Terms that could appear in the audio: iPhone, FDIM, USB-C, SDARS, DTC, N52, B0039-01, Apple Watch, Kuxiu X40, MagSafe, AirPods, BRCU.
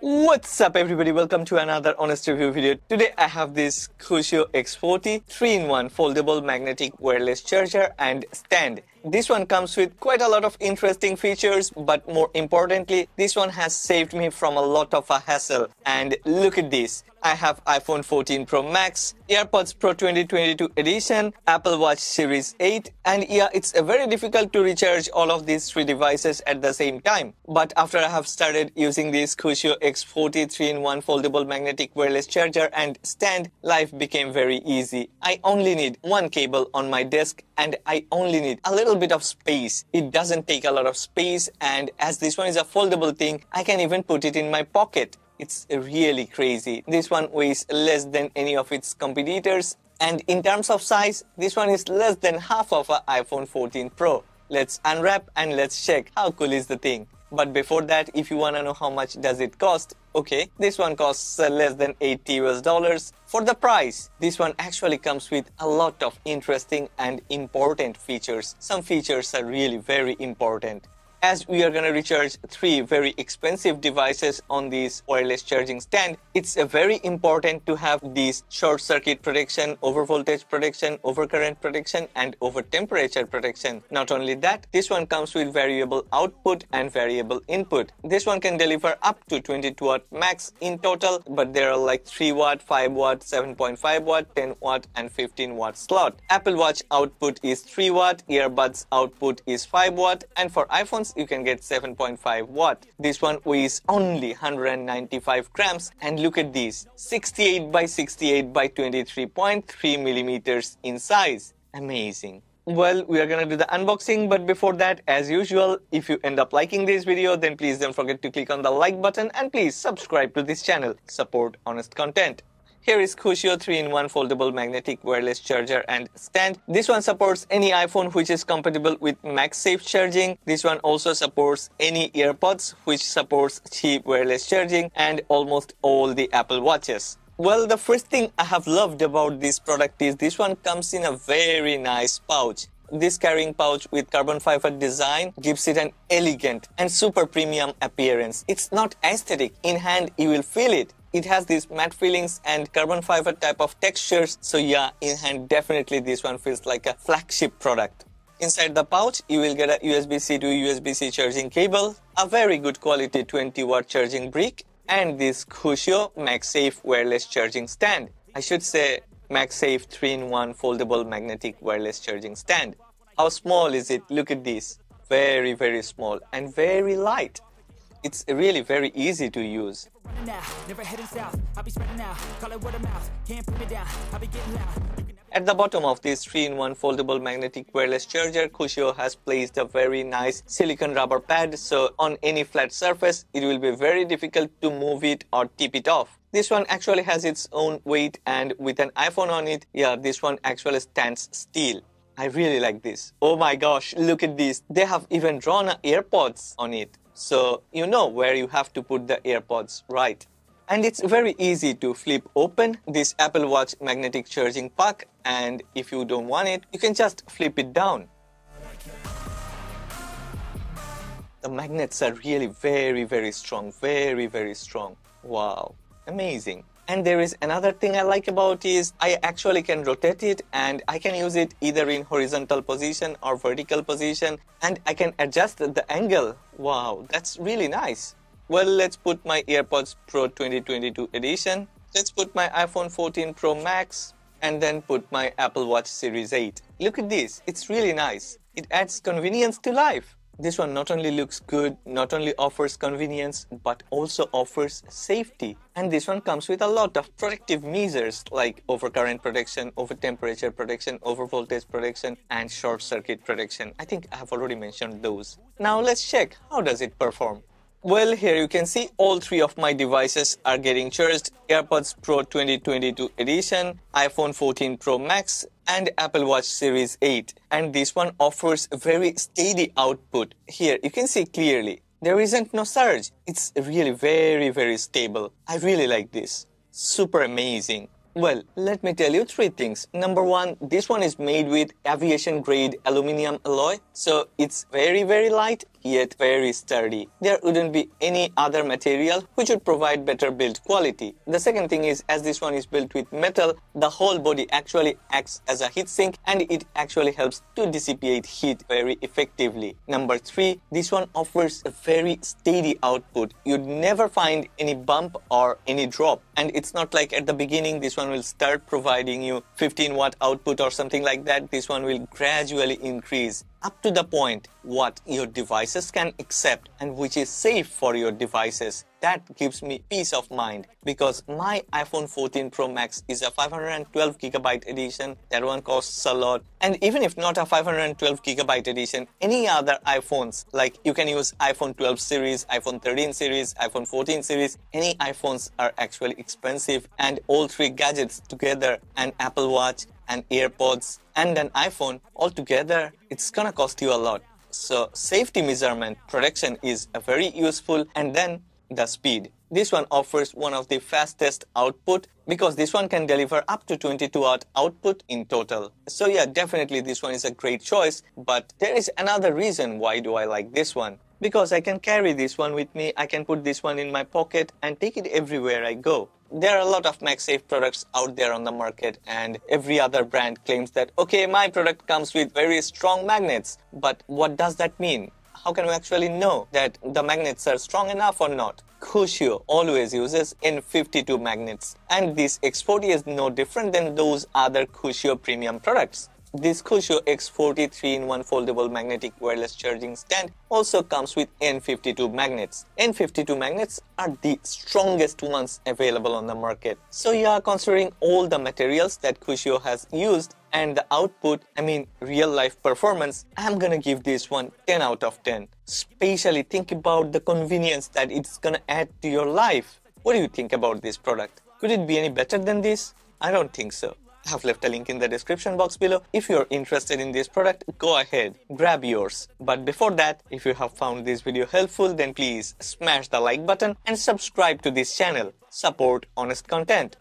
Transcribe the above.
What's up everybody, welcome to another honest review video. Today I have this Kuxiu X40 3-in-1 foldable magnetic wireless charger and stand. This one comes with quite a lot of interesting features, but more importantly this one has saved me from a lot of a hassle. And look at this, I have iPhone 14 Pro Max, AirPods Pro 2022 edition, Apple Watch Series 8, and yeah, it's very difficult to recharge all of these three devices at the same time. But after I have started using this Kuxiu X40 3-in-1 foldable magnetic wireless charger and stand, life became very easy. I only need one cable on my desk and I only need a little bit of space. It doesn't take a lot of space, and as this one is a foldable thing, I can even put it in my pocket. It's really crazy. This one weighs less than any of its competitors, and in terms of size, this one is less than half of an iPhone 14 Pro. Let's unwrap and let's check how cool is the thing. But before that, if you wanna know how much does it cost, okay, this one costs less than $80 US. For the price, this one actually comes with a lot of interesting and important features. Some features are really very important. As we are going to recharge three very expensive devices on this wireless charging stand, it's very important to have these short circuit protection, over voltage protection, over current protection, and over temperature protection. Not only that, this one comes with variable output and variable input. This one can deliver up to 22 watt max in total, but there are like 3 watt, 5 watt, 7.5 watt, 10 watt, and 15 watt slot. Apple Watch output is 3 watt, earbuds output is 5 watt, and for iPhones, you can get 7.5 watt. This one weighs only 195 grams, and look at this, 68 by 68 by 23.3 millimeters in size. Amazing. Well, we are gonna do the unboxing, but before that, as usual, if you end up liking this video, then please don't forget to click on the like button and please subscribe to this channel. Support honest content. Here is Kuxiu 3-in-1 foldable magnetic wireless charger and stand. This one supports any iPhone which is compatible with MagSafe charging. This one also supports any AirPods which supports cheap wireless charging, and almost all the Apple Watches. Well, the first thing I have loved about this product is this one comes in a very nice pouch. This carrying pouch with carbon fiber design gives it an elegant and super premium appearance. It's not aesthetic. In hand, you will feel it. It has these matte feelings and carbon fiber type of textures. So yeah, in hand, definitely this one feels like a flagship product. Inside the pouch, you will get a USB-C to USB-C charging cable, a very good quality 20 watt charging brick, and this Kuxiu MagSafe wireless charging stand. I should say MagSafe 3-in-1 foldable magnetic wireless charging stand. How small is it? Look at this. Very, very small and very light. It's really very easy to use. At the bottom of this 3-in-1 foldable magnetic wireless charger, Kuxiu has placed a very nice silicone rubber pad, so on any flat surface it will be very difficult to move it or tip it off. This one actually has its own weight, and with an iPhone on it, yeah, this one actually stands still. I really like this. Oh my gosh, look at this. They have even drawn AirPods on it. So you know where you have to put the AirPods, right? And it's very easy to flip open this Apple Watch magnetic charging puck, and if you don't want it, you can just flip it down. The magnets are really very strong, very strong. Wow, amazing. And there is another thing I like about is I actually can rotate it, and I can use it either in horizontal position or vertical position, and I can adjust the angle. Wow, that's really nice. Well, let's put my AirPods Pro 2022 edition. Let's put my iPhone 14 Pro Max, and then put my Apple Watch Series 8. Look at this, it's really nice. It adds convenience to life. This one not only looks good, not only offers convenience, but also offers safety. And this one comes with a lot of protective measures like overcurrent protection, over temperature protection, over voltage protection, and short circuit protection. I think I have already mentioned those. Now let's check how does it perform. Well, here you can see all three of my devices are getting charged. AirPods Pro 2022 edition, iPhone 14 Pro Max, and Apple Watch Series 8. And this one offers a very steady output. Here you can see clearly, there isn't no surge. It's really very stable. I really like this. Super amazing. Well, let me tell you three things. Number one, this one is made with aviation grade aluminum alloy, so it's very light, yet very sturdy. There wouldn't be any other material which would provide better build quality. The second thing is, as this one is built with metal, the whole body actually acts as a heat sink and it actually helps to dissipate heat very effectively. Number 3, this one offers a very steady output. You'd never find any bump or any drop, and it's not like at the beginning this one will start providing you 15-watt output or something like that. This one will gradually increase up to the point what your devices can accept and which is safe for your devices. That gives me peace of mind, because my iPhone 14 Pro Max is a 512GB edition. That one costs a lot. And even if not a 512GB edition, any other iPhones, like you can use iPhone 12 series, iPhone 13 series, iPhone 14 series, any iPhones are actually expensive, and all three gadgets together, an Apple Watch, an AirPods and an iPhone altogether, it's gonna cost you a lot. So safety measurement protection is a very useful. And then the speed. This one offers one of the fastest output, because this one can deliver up to 22-watt output in total. So yeah, definitely this one is a great choice, but there is another reason why do I like this one. Because I can carry this one with me, I can put this one in my pocket and take it everywhere I go. There are a lot of MagSafe products out there on the market, and every other brand claims that, okay, my product comes with very strong magnets. But what does that mean? How can we actually know that the magnets are strong enough or not? Kuxiu always uses N52 magnets, and this X40 is no different than those other Kuxiu premium products. This Kuxiu X40 3-in-1 foldable magnetic wireless charging stand also comes with N52 magnets. N52 magnets are the strongest ones available on the market. So yeah, considering all the materials that Kuxiu has used and the output, I mean real life performance, I'm gonna give this one 10 out of 10. Especially think about the convenience that it's gonna add to your life. What do you think about this product? Could it be any better than this? I don't think so. I have left a link in the description box below. If you're interested in this product, go ahead, grab yours. But before that, if you have found this video helpful, then please smash the like button and subscribe to this channel. Support honest content.